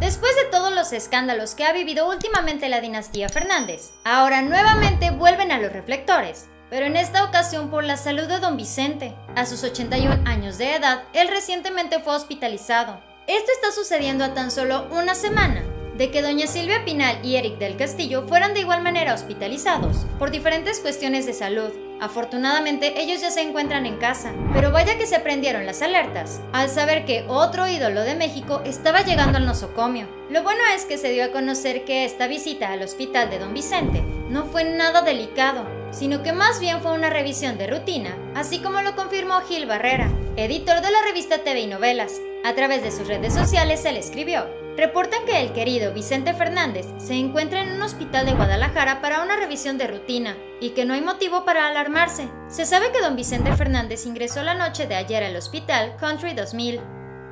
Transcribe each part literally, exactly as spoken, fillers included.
Después de todos los escándalos que ha vivido últimamente la dinastía Fernández, ahora nuevamente vuelven a los reflectores, pero en esta ocasión por la salud de don Vicente. A sus ochenta y un años de edad, él recientemente fue hospitalizado. Esto está sucediendo a tan solo una semana de que doña Silvia Pinal y Eric del Castillo fueran de igual manera hospitalizados por diferentes cuestiones de salud. Afortunadamente ellos ya se encuentran en casa, pero vaya que se prendieron las alertas al saber que otro ídolo de México estaba llegando al nosocomio. Lo bueno es que se dio a conocer que esta visita al hospital de don Vicente no fue nada delicado, sino que más bien fue una revisión de rutina, así como lo confirmó Gil Barrera, editor de la revista T V y Novelas. A través de sus redes sociales él escribió: reportan que el querido Vicente Fernández se encuentra en un hospital de Guadalajara para una revisión de rutina y que no hay motivo para alarmarse. Se sabe que don Vicente Fernández ingresó la noche de ayer al hospital Country dos mil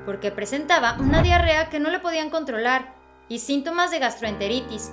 porque presentaba una diarrea que no le podían controlar y síntomas de gastroenteritis.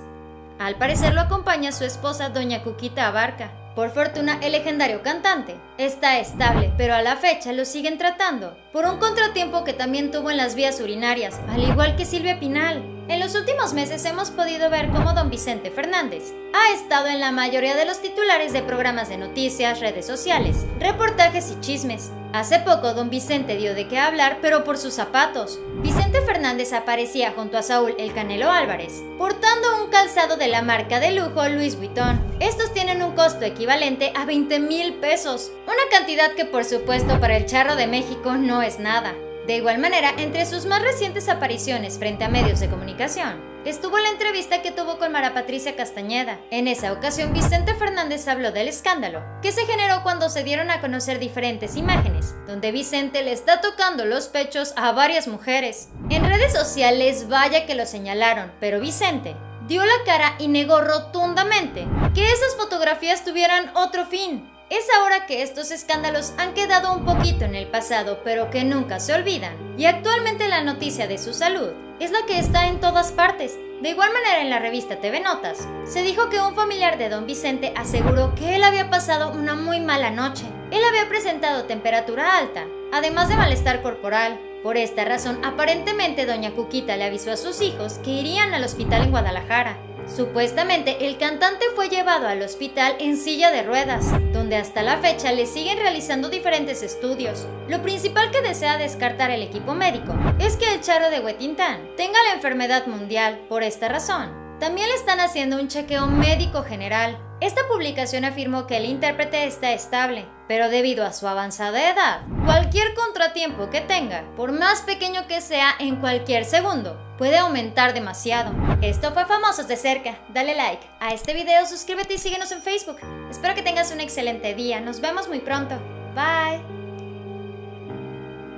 Al parecer lo acompaña su esposa doña Cuquita Abarca. Por fortuna, el legendario cantante está estable, pero a la fecha lo siguen tratando por un contratiempo que también tuvo en las vías urinarias, al igual que Silvia Pinal. En los últimos meses hemos podido ver cómo don Vicente Fernández ha estado en la mayoría de los titulares de programas de noticias, redes sociales, reportajes y chismes. Hace poco don Vicente dio de qué hablar, pero por sus zapatos. Vicente Fernández aparecía junto a Saúl el Canelo Álvarez, portando un calzado de la marca de lujo Louis Vuitton. Estos tienen un costo equivalente a veinte mil pesos, una cantidad que por supuesto para el charro de México no es nada. De igual manera, entre sus más recientes apariciones frente a medios de comunicación, estuvo la entrevista que tuvo con Mara Patricia Castañeda. En esa ocasión, Vicente Fernández habló del escándalo que se generó cuando se dieron a conocer diferentes imágenes, donde Vicente le está tocando los pechos a varias mujeres. En redes sociales, vaya que lo señalaron, pero Vicente dio la cara y negó rotundamente que esas fotografías tuvieran otro fin. Es ahora que estos escándalos han quedado un poquito en el pasado, pero que nunca se olvidan. Y actualmente la noticia de su salud es la que está en todas partes. De igual manera, en la revista T V Notas, se dijo que un familiar de don Vicente aseguró que él había pasado una muy mala noche. Él había presentado temperatura alta, además de malestar corporal. Por esta razón, aparentemente doña Cuquita le avisó a sus hijos que irían al hospital en Guadalajara. Supuestamente, el cantante fue llevado al hospital en silla de ruedas, donde hasta la fecha le siguen realizando diferentes estudios. Lo principal que desea descartar el equipo médico es que el charro de Huejotitán tenga la enfermedad mundial. Por esta razón, también le están haciendo un chequeo médico general. Esta publicación afirmó que el intérprete está estable, pero debido a su avanzada edad, cualquier contratiempo que tenga, por más pequeño que sea en cualquier segundo, puede aumentar demasiado. Esto fue Famosos de Cerca. Dale like a este video, suscríbete y síguenos en Facebook. Espero que tengas un excelente día. Nos vemos muy pronto. Bye.